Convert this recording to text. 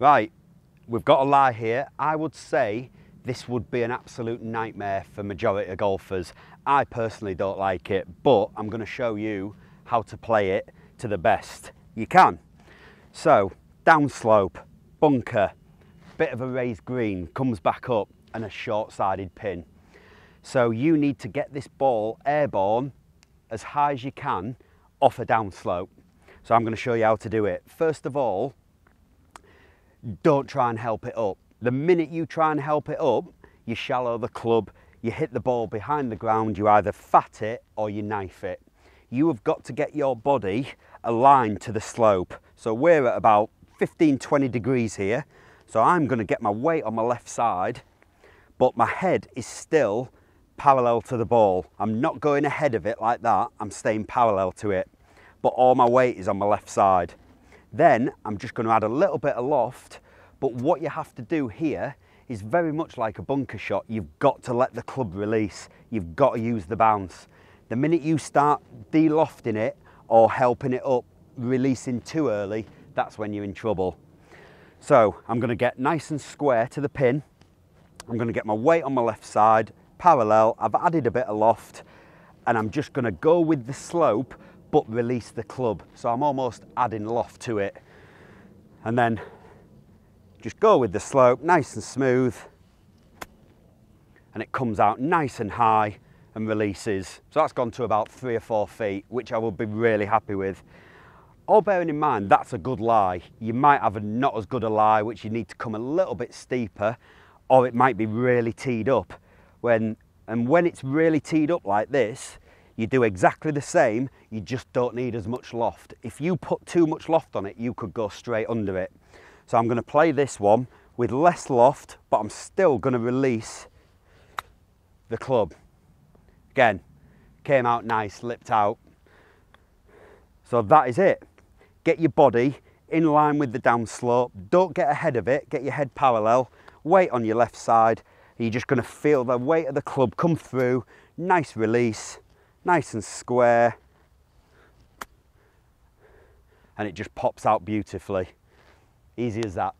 Right, we've got a lie here. I would say this would be an absolute nightmare for majority of golfers. I personally don't like it, but I'm going to show you how to play it to the best you can. So, downslope, bunker, bit of a raised green, comes back up, and a short-sided pin. So you need to get this ball airborne as high as you can off a downslope. So I'm going to show you how to do it. First of all, don't try and help it up. The minute you try and help it up, you shallow the club, you hit the ball behind the ground, you either fat it or you knife it. You have got to get your body aligned to the slope. So we're at about 15, 20 degrees here. So I'm going to get my weight on my left side, but my head is still parallel to the ball. I'm not going ahead of it like that, I'm staying parallel to it, but all my weight is on my left side. Then I'm just going to add a little bit of loft, but what you have to do here is very much like a bunker shot. You've got to let the club release, you've got to use the bounce. The minute you start de-lofting it or helping it up, releasing too early, that's when you're in trouble. So I'm going to get nice and square to the pin, I'm going to get my weight on my left side, parallel, I've added a bit of loft, and I'm just going to go with the slope but release the club. So I'm almost adding loft to it, and then just go with the slope, nice and smooth, and it comes out nice and high and releases. So that's gone to about 3 or 4 feet, which I will be really happy with. All bearing in mind that's a good lie. You might have a not as good a lie which you need to come a little bit steeper, or it might be really teed up. When it's really teed up like this, you do exactly the same, you just don't need as much loft. If you put too much loft on it, you could go straight under it. So I'm going to play this one with less loft, but I'm still going to release the club. Again, came out nice, lipped out. So that is it. Get your body in line with the downslope. Don't get ahead of it, get your head parallel, weight on your left side. You're just going to feel the weight of the club come through, nice release, nice and square, and it just pops out beautifully. Easy as that.